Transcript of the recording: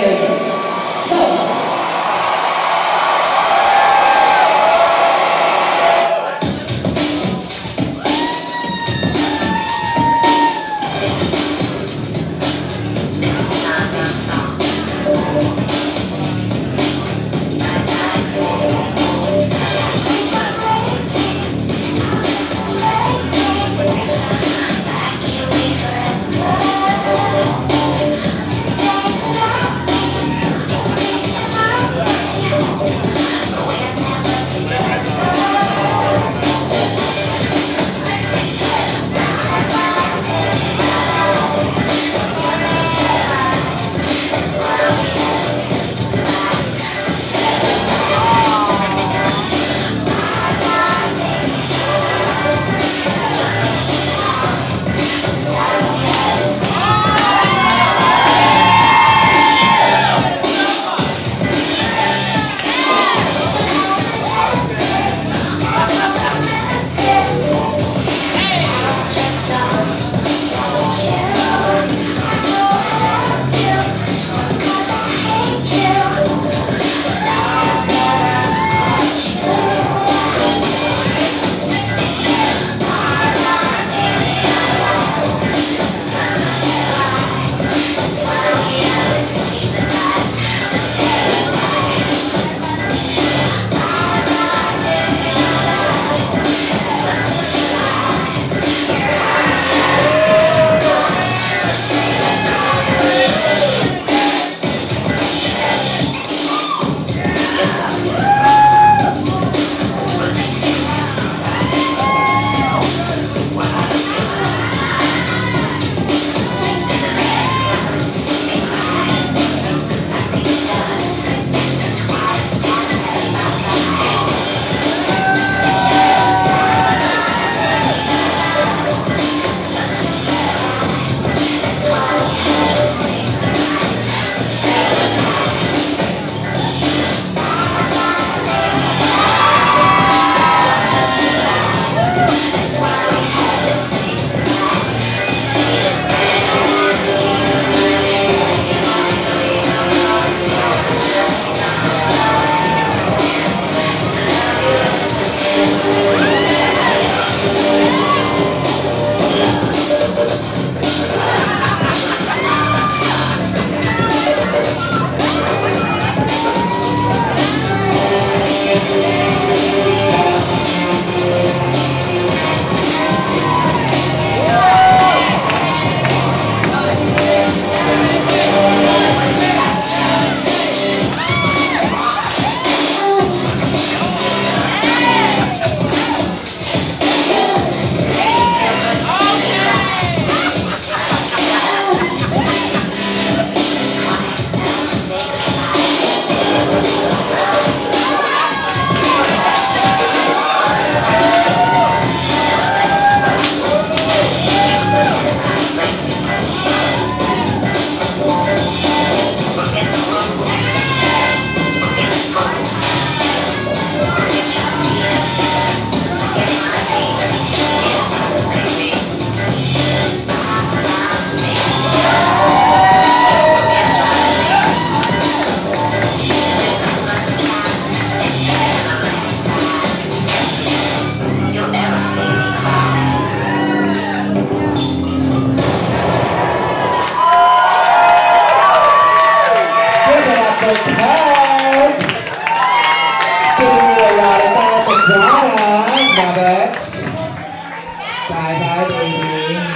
karaoke. So, bye-bye, baby.